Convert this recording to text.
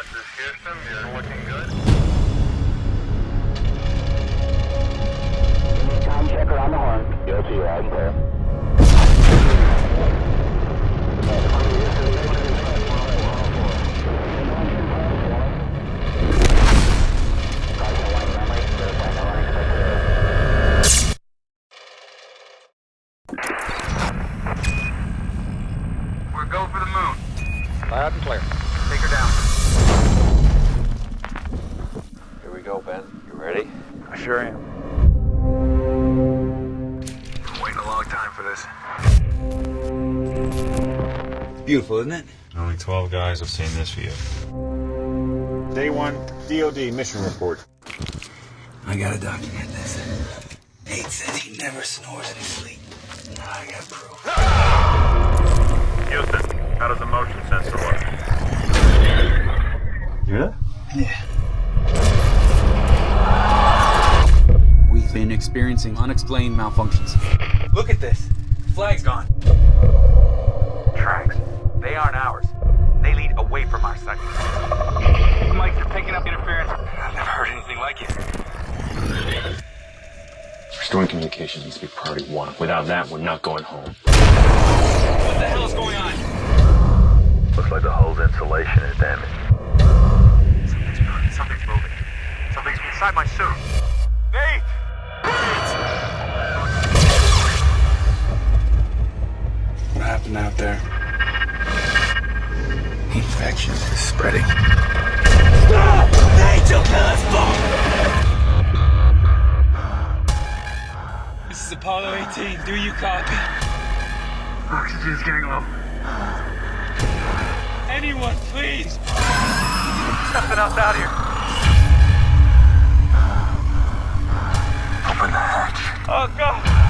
This is Houston. You're looking good. Time checker on the horn. Go to you, I'm clear. Beautiful, isn't it? Only 12 guys have seen this view. Day one, DOD mission report. I gotta document this. Nate says he never snores in his sleep. Now I got proof. Houston, how does the motion sensor work? Yeah? Yeah. We've been experiencing unexplained malfunctions. Look at this. The flag's gone. Tracks. They aren't ours. They lead away from our site. The mics are picking up interference. I've never heard anything like it. Restoring communications needs to be priority one. Without that, we're not going home. What the hell is going on? Looks like the hull's insulation is damaged. Something's moving. Something's inside my suit. Nate! Nate! What happened out there? Infection is spreading. Stop! Angel killer's fault! This is Apollo 18. Do you copy? Oxygen's getting low. Anyone, please! Something else out here. Open the hatch. Oh, God!